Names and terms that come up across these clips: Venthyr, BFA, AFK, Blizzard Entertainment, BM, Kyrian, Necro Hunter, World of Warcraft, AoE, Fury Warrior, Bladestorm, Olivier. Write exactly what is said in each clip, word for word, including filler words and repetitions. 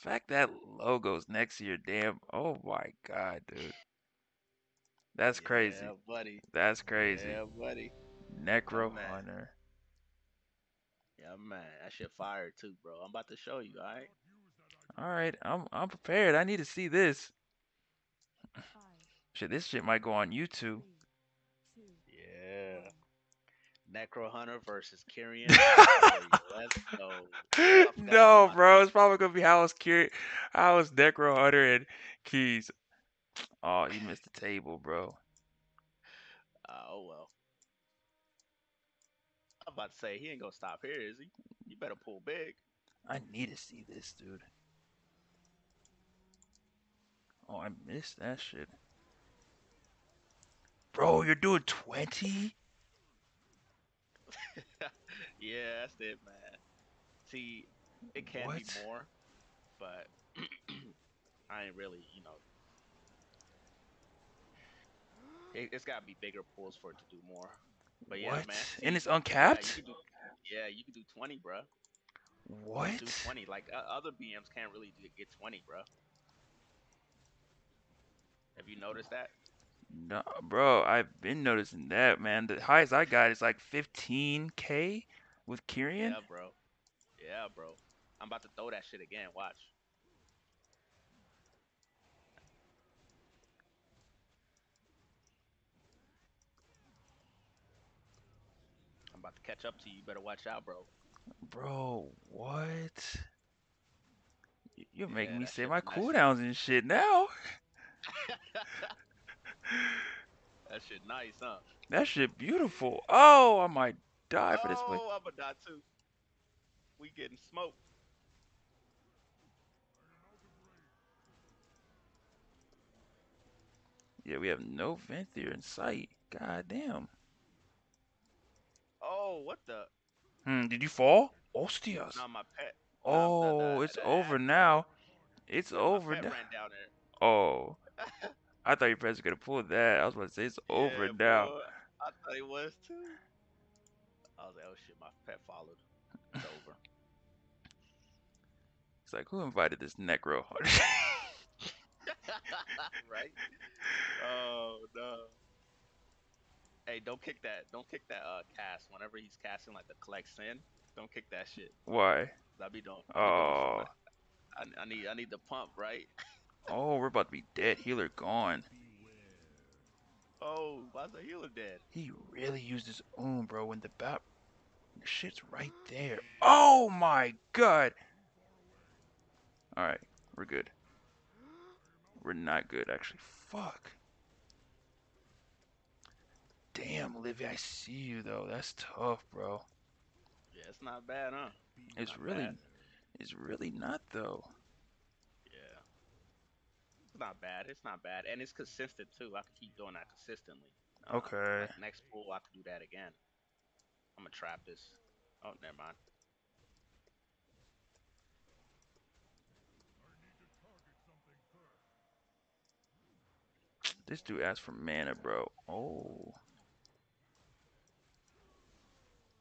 fact that logo's next to your damn. Oh my god, dude. That's yeah, crazy. Buddy. That's crazy. Yeah, buddy. Necro Hunter. Yeah, man. That shit fire too, bro. I'm about to show you, all right? All right. I'm I'm prepared. I need to see this. Shit, this shit might go on YouTube. Yeah. Necro Hunter versus Kyrian. Let's go. No, bro. It's probably going to be how it's Kyrian. How it's Necro Hunter and Keys. Oh, you missed the table, bro. Uh, oh, well. I'm about to say, he ain't going to stop here, is he? You better pull big. I need to see this, dude. Oh, I missed that shit. Bro, you're doing twenty? Yeah, that's it, man. See, it can what? be more, but I ain't really, you know. It, it's gotta be bigger pools for it to do more. But yeah, what? man. See, and it's uncapped? Yeah, you can do, yeah, you can do twenty, bro. What? You can do twenty. Like, uh, other B Ms can't really get twenty, bro. Have you noticed that? No, bro. I've been noticing that, man. The highest I got is like fifteen K with Kyrian. Yeah, bro. Yeah, bro. I'm about to throw that shit again. Watch. I'm about to catch up to you. You better watch out, bro. Bro, what? You're yeah, making me say my cooldowns and shit now. That shit nice, huh? That shit beautiful. Oh, I might die for oh, this play. Oh, I'm gonna die too. We getting smoked. Yeah, we have no Venthyr in sight. God damn. Oh, what the? Hmm, did you fall? Ostias. Not my pet. Oh, no, no, no, it's over that. now. It's yeah, over now. Oh. I thought your friends were gonna pull that. I was about to say it's yeah, over bro. now. I thought it was too. I was like, oh shit, my pet followed. It's over. It's like, who invited this Necro Hunter? Right? Oh no. Hey, don't kick that. Don't kick that uh, cast. Whenever he's casting like the collect sin, don't kick that shit. Why? I be doing. Oh. I, I need. I need the pump, right? Oh, we're about to be dead. Healer gone. Oh, why's the healer dead? He really used his own, bro. When the bat, the shit's right there. Oh my god. All right, we're good. We're not good, actually. Fuck. Damn, Olivier, I see you though. That's tough, bro. Yeah, it's not bad, huh? It's not really, bad. it's really not though. Not bad. It's not bad, and it's consistent too. I can keep doing that consistently. Uh, okay. Like next pool, I can do that again. I'm gonna trap this. Oh, never mind. This dude asked for mana, bro. Oh.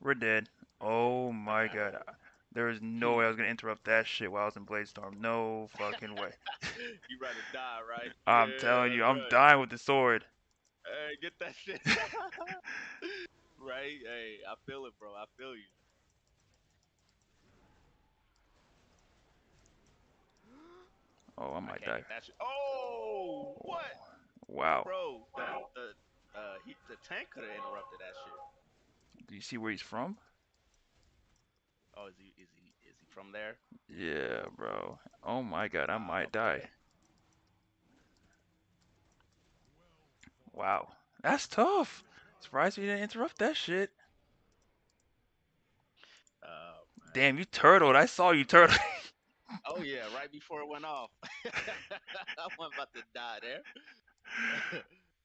We're dead. Oh my god. There was no way I was gonna interrupt that shit while I was in Bladestorm. No fucking way. You rather die, right? I'm yeah, telling you, I'm right. dying with the sword. Hey, get that shit. Right? Hey, I feel it, bro. I feel you. Oh, I might I die. That shit. Oh, what? Wow. Bro, the, the, uh, he, the tank could have interrupted that shit. Do you see where he's from? Oh, is he, is he, is he from there? Yeah, bro. Oh my god, I might okay. die. Wow. That's tough. Surprised you didn't interrupt that shit. Uh, Damn, you turtled. I saw you turtle. Oh yeah, right before it went off. I wasn't about to die there.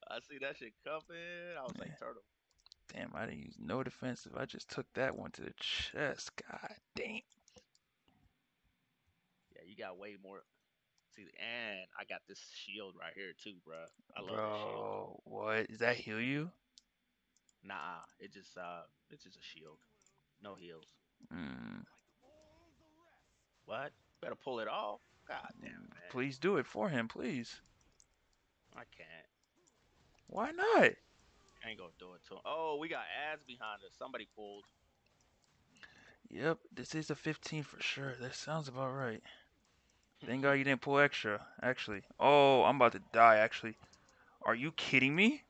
I see that shit coming. I was like, turtle. Damn, I didn't use no defensive. I just took that one to the chest. God damn. Yeah, you got way more. See, and I got this shield right here too, bro. I love bro, this shield. Bro, what? Does that heal you? Nah, it just uh, it's just a shield. No heals. Mm. What? Better pull it off. God damn it, man. Please do it for him, please. I can't. Why not? I ain't gonna do it to him. Oh, we got ads behind us. Somebody pulled. Yep, this is a fifteen for sure. That sounds about right. Thank God you didn't pull extra, actually. Oh, I'm about to die, actually. Are you kidding me?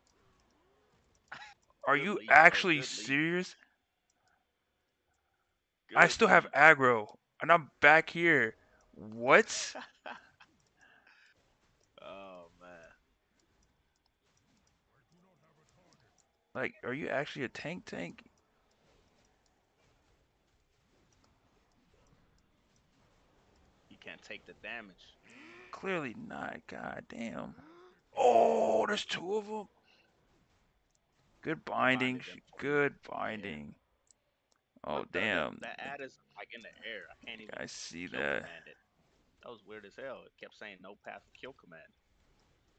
Are you actually serious? I still have aggro, and I'm back here. What? Oh, man. Like, are you actually a tank tank? Can't take the damage. Clearly not. God damn. Oh, there's two of them. Good binding. Good binding. Yeah. Oh, damn. That ad is like in the air. I can't even. I see that. It. That was weird as hell. It kept saying no path for kill command,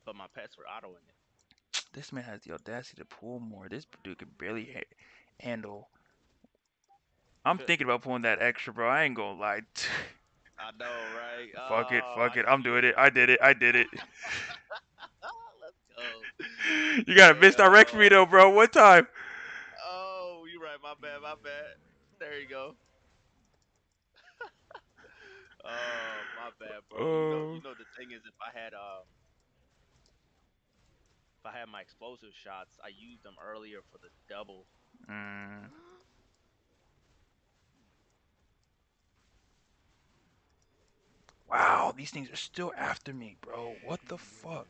but my pets were autoing it. This man has the audacity to pull more. This dude can barely ha handle. I'm Good. thinking about pulling that extra, bro. I ain't gonna lie. I know, right? Fuck oh, it, fuck I it. I'm doing it. I did it. I did it. Let's go. You got to misdirect me, though, bro. What time? Oh, you right. My bad, my bad. There you go. Oh, my bad, bro. Oh. You know, you know, the thing is, if I had uh, if I had my explosive shots, I used them earlier for the double. Mm. Wow, these things are still after me, bro. What the fuck?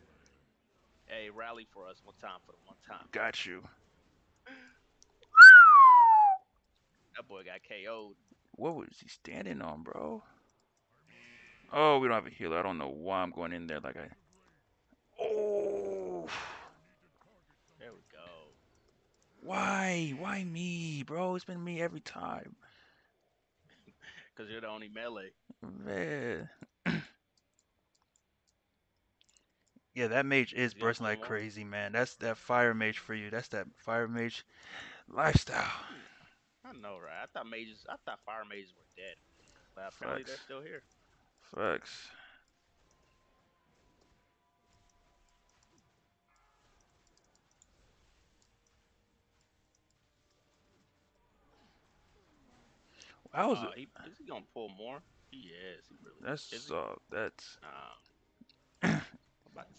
Hey, rally for us one time for the one time. Got you. That boy got K O'd. What was he standing on, bro? Oh, we don't have a healer. I don't know why I'm going in there like I... Oh! There we go. Why? Why me, bro? It's been me every time. Because you're the only melee. Man. Yeah, that mage is bursting like crazy, man. That's that fire mage for you. That's that fire mage lifestyle. I know, right? I thought mages, I thought fire mages were dead. But apparently they're still here. Facts. How is uh, it? He, is he gonna pull more? He is. He really that's is he? Uh, that's. Um,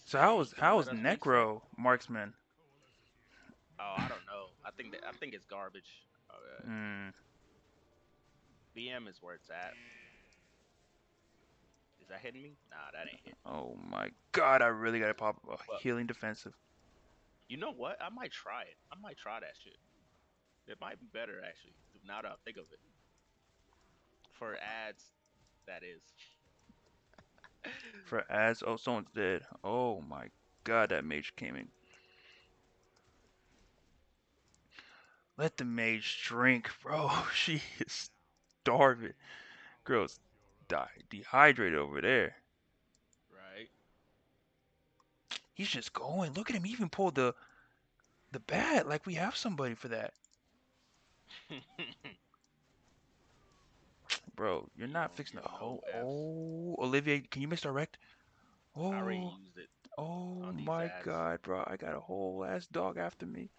so how is how is Necro marksman? Oh, I don't know. I think that I think it's garbage. Okay. Mm. B M is where it's at. Is that hitting me? Nah, that ain't hitting. Oh my God! I really gotta pop a well, healing defensive. You know what? I might try it. I might try that shit. It might be better actually. Now that I think of it. For ads, that is. For ads, oh, someone's dead. Oh my God, that mage came in. Let the mage drink, bro. She is starving. Girl's die dehydrated over there. Right. He's just going. Look at him. He even pulled the the bat. Like we have somebody for that. Bro, you're not fixing the whole. Oh, Olivier, can you misdirect? Oh, I already used it. Oh my God, bro, I got a whole ass dog after me.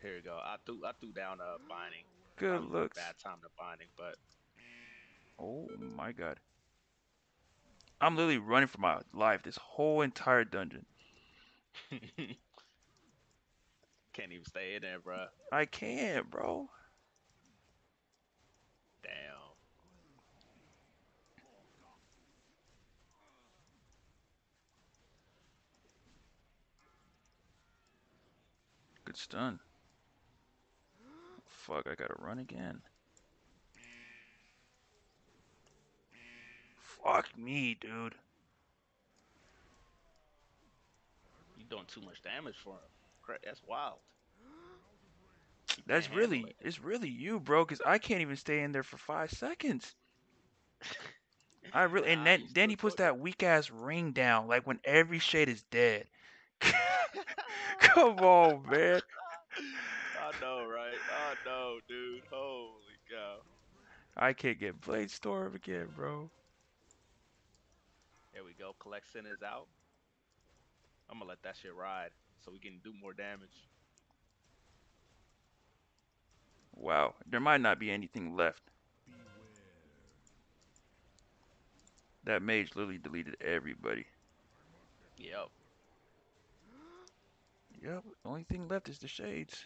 Here we go. I threw, I threw down a binding. Good looks. Bad time to binding, but. Oh my God. I'm literally running for my life this whole entire dungeon. Can't even stay in there, bro. I can't, bro. Damn. Good stun. Fuck, I gotta run again. Fuck me, dude. You doing too much damage for him. That's wild. You That's really, it. it's really you, bro, because I can't even stay in there for five seconds. I really, and nah, then, then he puts that weak-ass ring down, like when every shade is dead. Come on, man. I know, right? I know, dude. Holy cow. I can't get Bladestorm again, bro. There we go. Collection is out. I'm gonna let that shit ride so we can do more damage. Wow, there might not be anything left. Beware. That mage literally deleted everybody. Yep. Yep, the only thing left is the shades.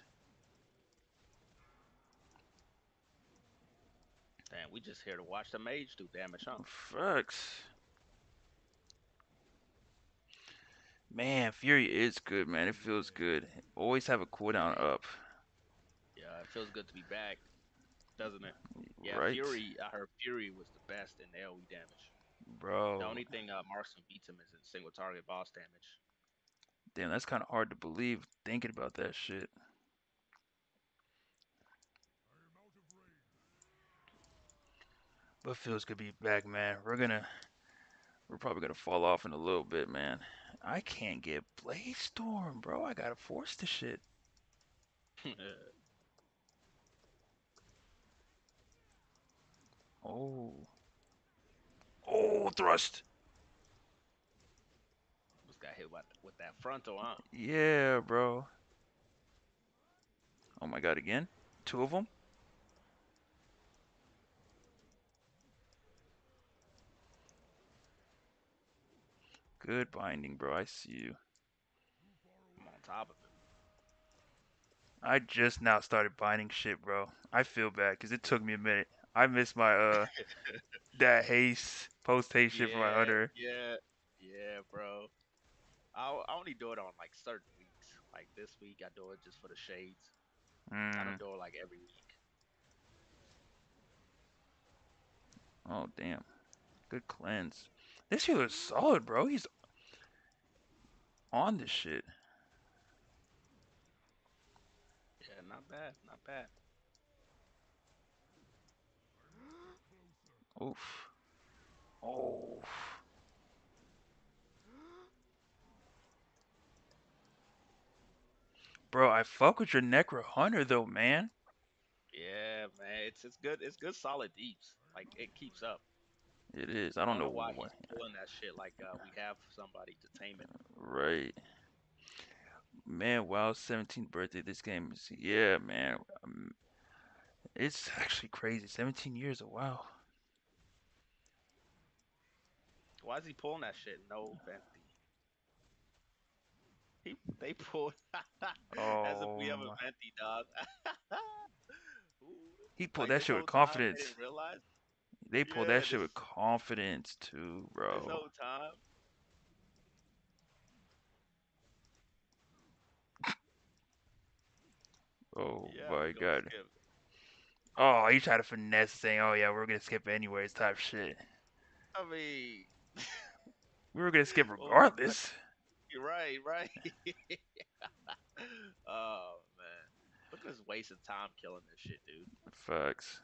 Damn, we just here to watch the mage do damage, huh? Fucks. Man, Fury is good, man. It feels good. Always have a cooldown up. Yeah, it feels good to be back, doesn't it? Yeah, right. Fury, I heard Fury was the best in AoE damage. Bro. The only thing uh, Marksman beats him is in single target boss damage. Damn, that's kind of hard to believe thinking about that shit. But feels good to be back, man. We're gonna, we're probably gonna fall off in a little bit, man. I can't get Bladestorm, bro. I gotta force the shit. Oh. Oh, thrust. Just got hit with, with that frontal, huh? Yeah, bro. Oh my god, again? Two of them? Good binding, bro. I see you. I'm on top of it. I just now started binding shit, bro. I feel bad because it took me a minute. I missed my uh that haste post haste shit yeah, for my hunter. Yeah, yeah, bro. I I only do it on like certain weeks. Like this week, I do it just for the shades. Mm. I don't do it like every week. Oh damn, good cleanse. This dude is solid, bro. He's on this shit. Yeah, not bad, not bad. Oof. Oh. Bro, I fuck with your Necro Hunter though, man. Yeah, man. It's it's good. It's good solid deeps. Like it keeps up. It is. I don't, I don't know, know why what. he's doing that shit. Like uh, we have somebody to tame it. Right. Man, Wild's seventeenth birthday. This game is yeah, man. Um, it's actually crazy. seventeen years of WoW. Why is he pulling that shit? No, Bentley. He, they pulled. Oh, as if we have a Bentley, dog. He pulled like that shit with confidence. They, they pulled yeah, that this... shit with confidence too, bro. There's no time. Oh yeah, my god. Skip. Oh, he tried to finesse saying, "Oh yeah, we're gonna skip anyways," type shit. I mean. We were gonna skip regardless. You're right, right. Oh man, look at this waste of time killing this shit, dude. Facts.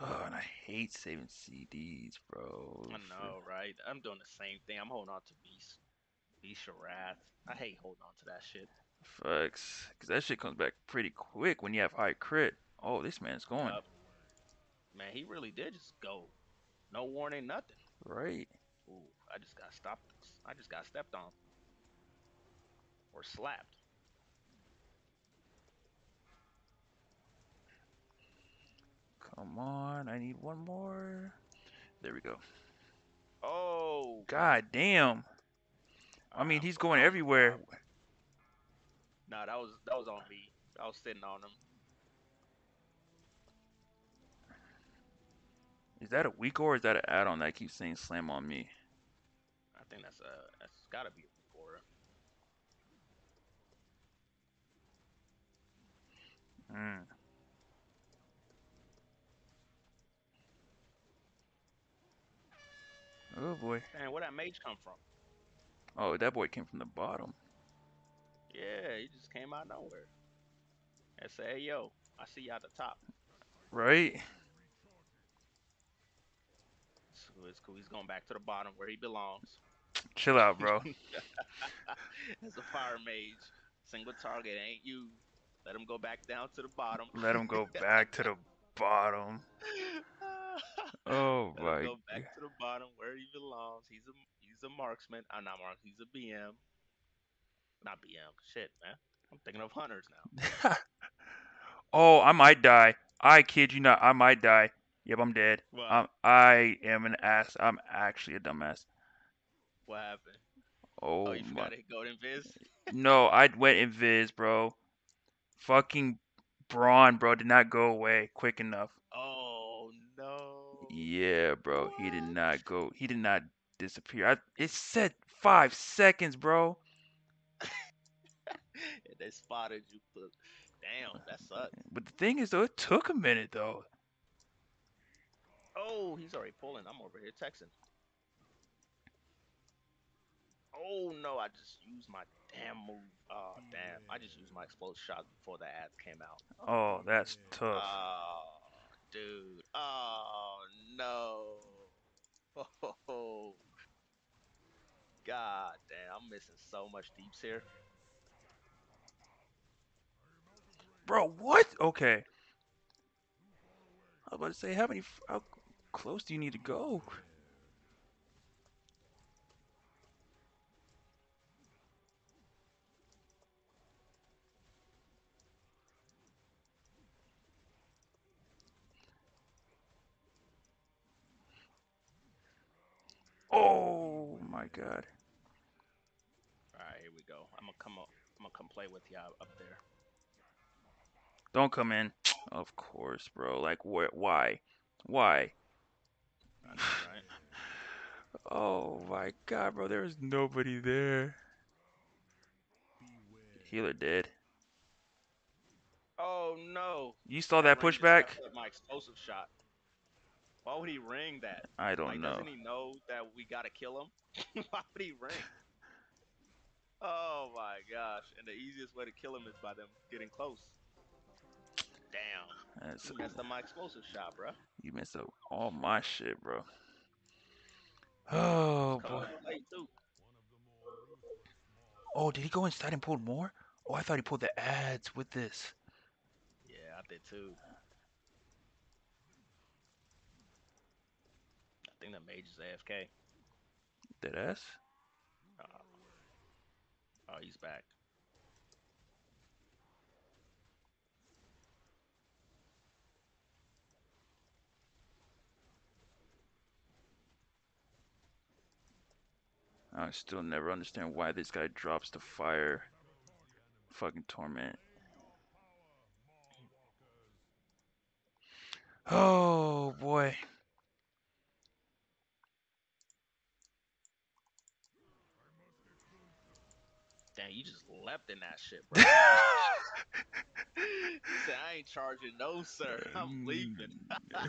Oh, and I hate saving C Ds, bro. I know, right? I'm doing the same thing. I'm holding on to Beast, Beast of Wrath. I hate holding on to that shit. Facts, because that shit comes back pretty quick when you have high crit. Oh, this man's going. Uh, Man, he really did just go, no warning, nothing. Right. Ooh, I just got stopped. I just got stepped on, or slapped. Come on, I need one more. There we go. Oh. God damn. I mean, he's going everywhere. Nah, that was that was on me. I was sitting on him. Is that a weak or is that an add-on that keeps saying slam on me? I think that's a that's gotta be a weak aura. Mm. Oh boy. Man, where'd that mage come from? Oh, that boy came from the bottom. Yeah, he just came out of nowhere. And said, "Hey yo, I see you at the top." Right? It's cool. He's going back to the bottom where he belongs. Chill out, bro. As a fire mage, single target ain't you. Let him go back down to the bottom. Let him go back to the bottom. Oh my! Go back God. to the bottom where he belongs. He's a he's a marksman. I'm not mark. He's a B M. Not B M. Shit, man. I'm thinking of hunters now. Oh, I might die. I kid you not. I might die. Yep, I'm dead. Wow. I'm, I am an ass. I'm actually a dumbass. What happened? Oh, oh you forgot my. to go invis? No, I went invis, bro. Fucking Braun, bro, did not go away quick enough. Oh, no. Yeah, bro. What? He did not go. He did not disappear. I, it said five seconds, bro. They spotted you. But damn, that sucks. But the thing is, though, it took a minute, though. Oh, he's already pulling. I'm over here texting. Oh, no, I just used my damn move. Oh, damn. I just used my explosive shot before the ads came out. Oh, that's tough. Oh, dude. Oh, no. Oh, God damn. I'm missing so much deeps here. Bro, what? Okay. I was about to say, how many... How close do you need to go? Oh my God! All right, here we go. I'm gonna come up. I'm gonna come play with you up there. Don't come in. Of course, bro. Like, wh why? Why? Right. Oh my God, bro. There was nobody there. Healer dead. Oh no! You saw that pushback? My explosive shot. Why would he ring that? I don't like, know. Doesn't he know that we gotta kill him? Why would he ring? Oh my gosh! And the easiest way to kill him is by them getting close. Damn! That's you messed up my explosive shot, bro. You messed up all my shit, bro. Oh boy! Oh, did he go inside and pull more? Oh, I thought he pulled the ads with this. Yeah, I did too. I think that mage is A F K. Dead ass? Uh, oh, he's back. I still never understand why this guy drops the fire. Fucking torment. Oh boy. Damn, you just leapt in that shit, bro. You said, I ain't charging no, sir. I'm leaving. I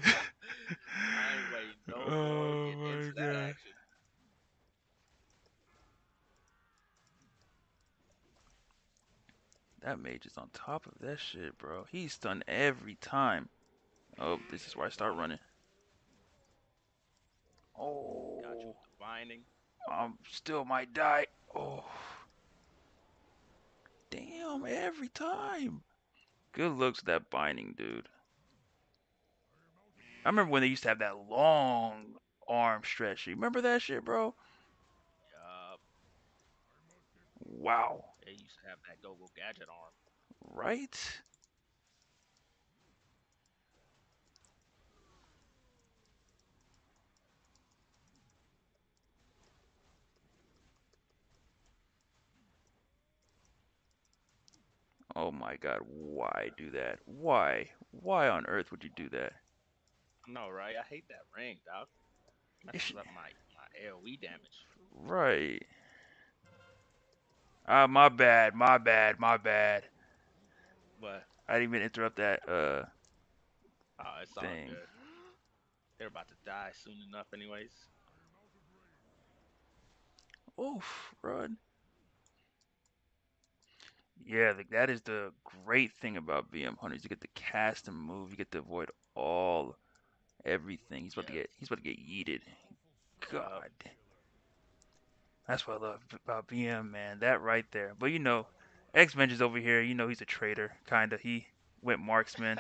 ain't waiting no more to get into that action. That mage is on top of that shit, bro. He's stunned every time. Oh, this is where I start running. Oh. Got you with the binding. I'm still might die. Oh. Damn, every time. Good looks at that binding, dude. I remember when they used to have that long arm stretch. You remember that shit, bro? Yup. Wow. They used to have that go-go gadget arm. Right? Oh my God, why do that? Why? Why on earth would you do that? No, right? I hate that ring, dog. That's like my, my AoE damage. Right. Ah, my bad, my bad, my bad. What? I didn't even interrupt that uh oh, it's thing. All good. They're about to die soon enough anyways. Oof, run. Yeah, like that is the great thing about B M Hunters. You get to cast and move. You get to avoid all, everything. He's about yeah. to get. He's about to get yeeted. God, that's what I love about B M, man. That right there. But you know, X-Men is over here. You know, he's a traitor, kinda. He went marksman.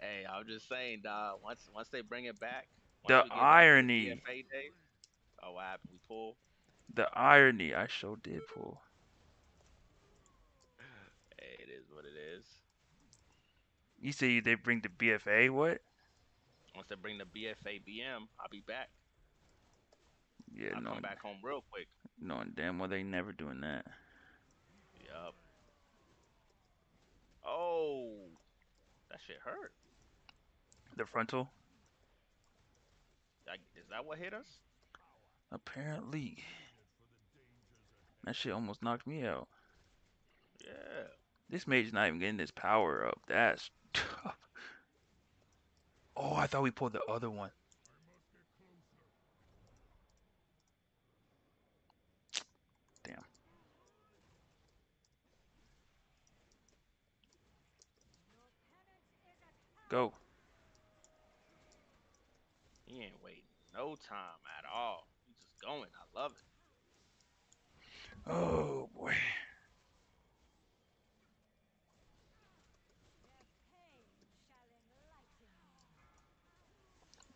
Hey, I'm just saying, dog. Once once they bring it back. The irony. Back B F A days, oh, what happened? We pull. The irony. I sure did pull. Hey, it is what it is. You say they bring the B F A what? Once they bring the B F A B M, I'll be back. Yeah, I'll no. Come back home real quick. No, damn well they never doing that. Yup. Oh, that shit hurt. The frontal? That, is that what hit us? Apparently. That shit almost knocked me out. Yeah. This mage's not even getting this power up. That's tough. Oh, I thought we pulled the other one. Damn. Go. He ain't waiting no time at all. He's just going. I love it. Oh, boy.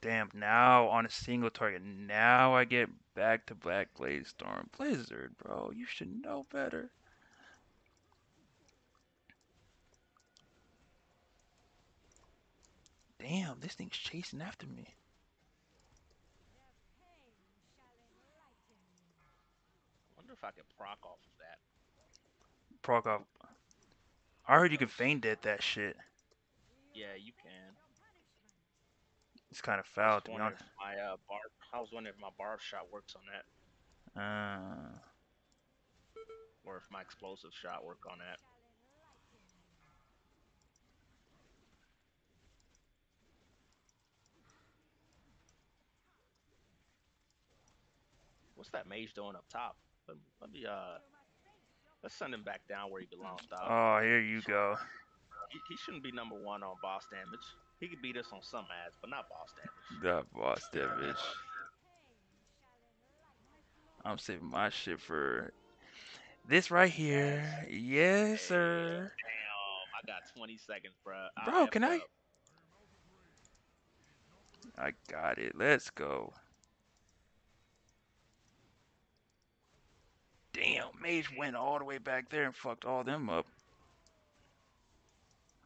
Damn, now on a single target, now I get back to Black Bladestorm. Blizzard, bro, you should know better. Damn, this thing's chasing after me. I wonder if I could proc off of that. Proc off? I heard you could feign death that shit. Yeah, you can. It's kind of foul, to be honest. My, uh, bar, I was wondering if my barb shot works on that. Uh, or if my explosive shot work on that. What's that mage doing up top? Let, let me, uh, let's send him back down where he belongs, dog. Oh, here you he go. He, he shouldn't be number one on boss damage. He could beat us on some ads, but not boss damage. Not boss damage. I'm saving my shit for this right here. Yes, sir. Damn, I got twenty seconds, bro. Bro, I can I? Up. I got it. Let's go. Damn, Mage went all the way back there and fucked all them up.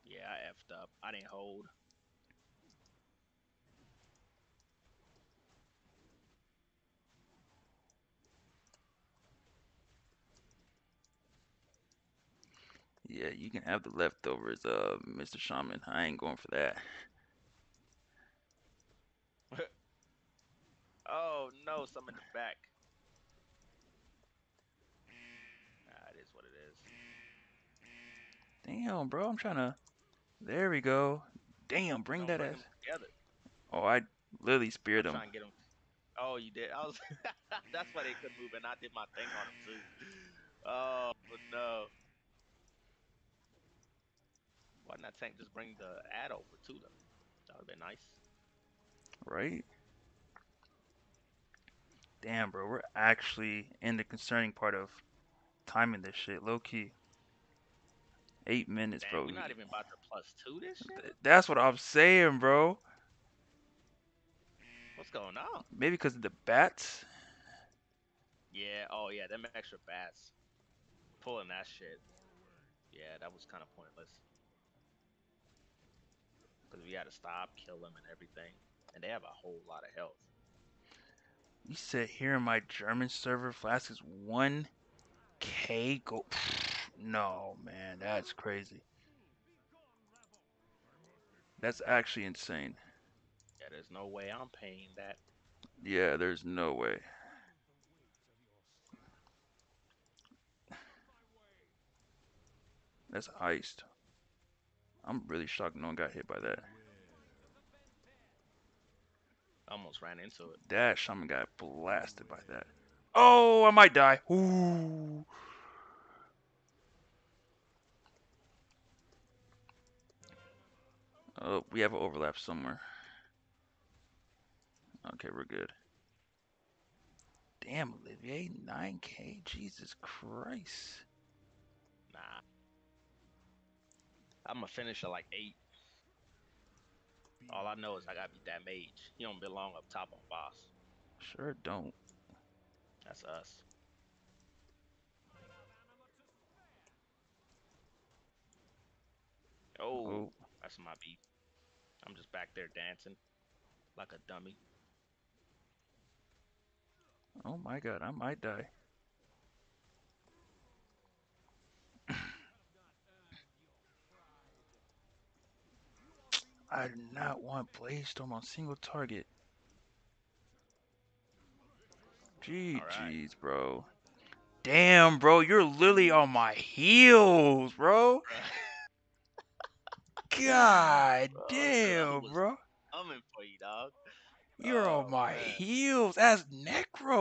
Yeah, I effed up. I didn't hold. Yeah, you can have the leftovers, uh, Mister Shaman. I ain't going for that. Oh, no, some in the back. Nah, it is what it is. Damn, bro, I'm trying to... There we go. Damn, bring Don't that bring ass. Together. Oh, I literally speared I'm him. Trying to get him. Oh, you did? I was... That's why they couldn't move, and I did my thing on him, too. Oh, no. Why not tank just bring the ad over to them? That would have been nice. Right? Damn, bro. We're actually in the concerning part of timing this shit. Low key. Eight minutes, Damn, bro. We're not even about to plus two this shit? That's what I'm saying, bro. What's going on? Maybe because of the bats? Yeah. Oh, yeah. Them extra bats. Pulling that shit. Yeah, that was kind of pointless. Because we gotta stop, kill them, and everything. And they have a whole lot of health. You said here in my German server, Flask is one K go. No, man, that's crazy. That's actually insane. Yeah, there's no way I'm paying that. Yeah, there's no way. That's iced. I'm really shocked no one got hit by that. Almost ran into it. That shaman got blasted by that. Oh, I might die. Ooh. Oh, we have an overlap somewhere. Okay, we're good. Damn, Olivier, nine K? Jesus Christ. Nah. I'm a finisher like eight. All I know is I gotta beat that mage. He don't belong up top on boss. Sure don't. That's us. Oh, oh, that's my beat. I'm just back there dancing like a dummy. Oh my god, I might die. I do not want Bladestorm on single target. Gee, right. Jeez, bro. Damn, bro, you're literally on my heels, bro. God bro, damn, was, bro. I'm in for you, dog. You're oh, on my man. heels. That's Necro.